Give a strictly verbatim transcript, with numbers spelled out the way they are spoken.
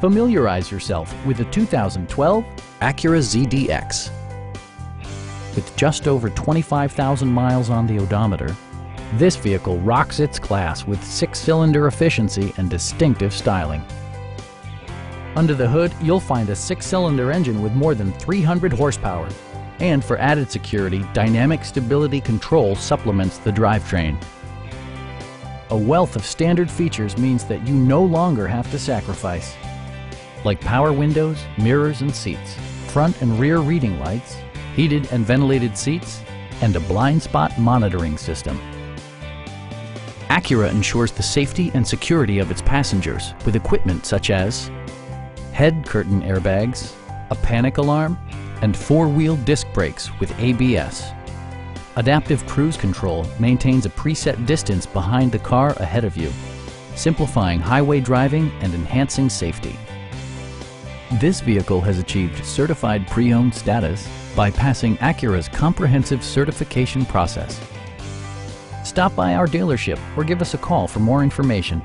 Familiarize yourself with the two thousand twelve Acura Z D X. With just over twenty-five thousand miles on the odometer, this vehicle rocks its class with six-cylinder efficiency and distinctive styling. Under the hood, you'll find a six-cylinder engine with more than three hundred horsepower. And for added security, Dynamic Stability Control supplements the drivetrain. A wealth of standard features means that you no longer have to sacrifice, like power windows, mirrors and seats, front and rear reading lights, heated and ventilated seats, and a blind spot monitoring system. Acura ensures the safety and security of its passengers with equipment such as head curtain airbags, a panic alarm, and four-wheel disc brakes with A B S. Adaptive Cruise Control maintains a preset distance behind the car ahead of you, simplifying highway driving and enhancing safety. This vehicle has achieved certified pre-owned status by passing Acura's comprehensive certification process. Stop by our dealership or give us a call for more information.